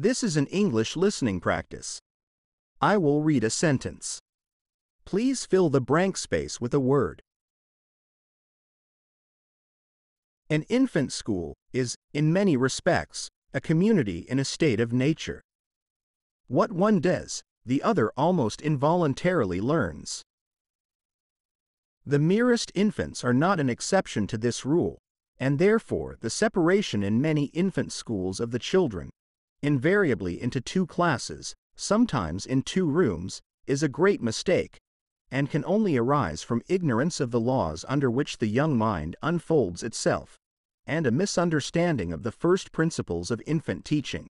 This is an English listening practice. I will read a sentence. Please fill the blank space with a word. An infant school is, in many respects, a community in a state of nature. What one does, the other almost involuntarily learns. The merest infants are not an exception to this rule, and therefore the separation in many infant schools of the children, invariably into two classes, sometimes in two rooms, is a great mistake, and can only arise from ignorance of the laws under which the young mind unfolds itself, and a misunderstanding of the first principles of infant teaching.